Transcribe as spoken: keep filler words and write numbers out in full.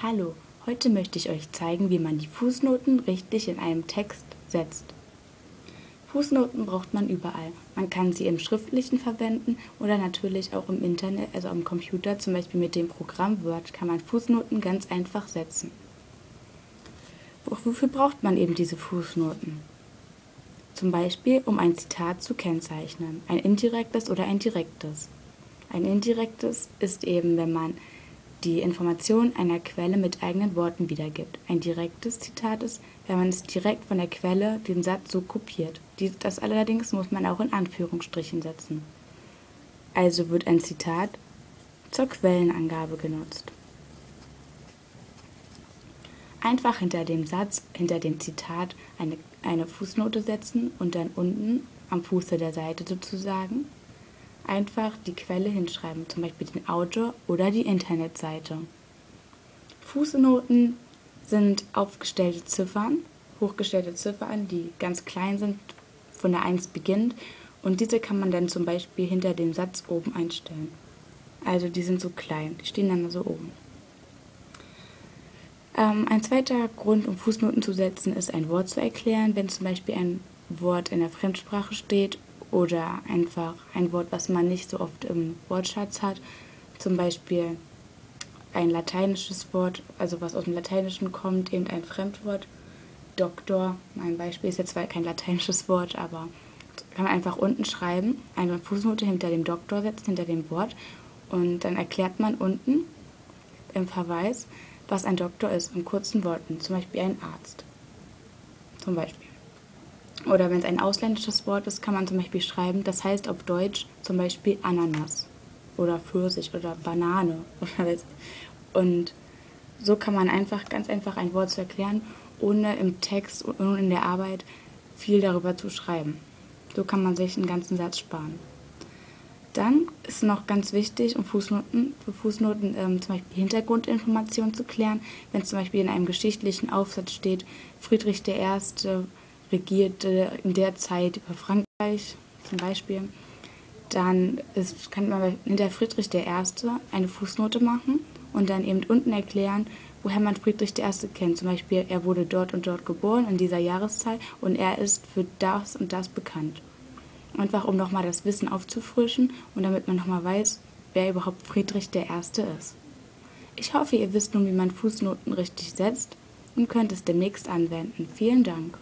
Hallo, heute möchte ich euch zeigen, wie man die Fußnoten richtig in einem Text setzt. Fußnoten braucht man überall. Man kann sie im Schriftlichen verwenden oder natürlich auch im Internet, also am Computer, zum Beispiel mit dem Programm Word, kann man Fußnoten ganz einfach setzen. Wofür braucht man eben diese Fußnoten? Zum Beispiel, um ein Zitat zu kennzeichnen, ein indirektes oder ein direktes. Ein indirektes ist eben, wenn man die Information einer Quelle mit eigenen Worten wiedergibt. Ein direktes Zitat ist, wenn man es direkt von der Quelle, den Satz so kopiert. Das allerdings muss man auch in Anführungsstrichen setzen. Also wird ein Zitat zur Quellenangabe genutzt. Einfach hinter dem Satz, hinter dem Zitat eine, eine Fußnote setzen und dann unten, am Fuße der Seite sozusagen, einfach die Quelle hinschreiben, zum Beispiel den Autor oder die Internetseite. Fußnoten sind aufgestellte Ziffern, hochgestellte Ziffern, die ganz klein sind, von der eins beginnt, und diese kann man dann zum Beispiel hinter dem Satz oben einstellen. Also die sind so klein, die stehen dann so oben. Ähm, ein zweiter Grund, um Fußnoten zu setzen, ist, ein Wort zu erklären, wenn zum Beispiel ein Wort in der Fremdsprache steht oder einfach ein Wort, was man nicht so oft im Wortschatz hat, zum Beispiel ein lateinisches Wort, also was aus dem Lateinischen kommt, eben ein Fremdwort. Doktor, ein Beispiel, ist jetzt zwar kein lateinisches Wort, aber kann man einfach unten schreiben, eine Fußnote hinter dem Doktor setzen, hinter dem Wort, und dann erklärt man unten im Verweis, was ein Doktor ist, in kurzen Worten, zum Beispiel ein Arzt, zum Beispiel. Oder wenn es ein ausländisches Wort ist, kann man zum Beispiel schreiben, das heißt auf Deutsch zum Beispiel Ananas oder Pfirsich oder Banane. Und so kann man einfach ganz einfach ein Wort zu erklären, ohne im Text und in der Arbeit viel darüber zu schreiben. So kann man sich einen ganzen Satz sparen. Dann ist noch ganz wichtig, um Fußnoten, für Fußnoten ähm, zum Beispiel Hintergrundinformationen zu klären, wenn es zum Beispiel in einem geschichtlichen Aufsatz steht, Friedrich der Erste regierte in der Zeit über Frankreich zum Beispiel, dann ist, kann man hinter Friedrich der Erste eine Fußnote machen und dann eben unten erklären, woher man Friedrich der Erste kennt. Zum Beispiel, er wurde dort und dort geboren, in dieser Jahreszahl, und er ist für das und das bekannt. Einfach, um nochmal das Wissen aufzufrischen und damit man nochmal weiß, wer überhaupt Friedrich der Erste ist. Ich hoffe, ihr wisst nun, wie man Fußnoten richtig setzt und könnt es demnächst anwenden. Vielen Dank.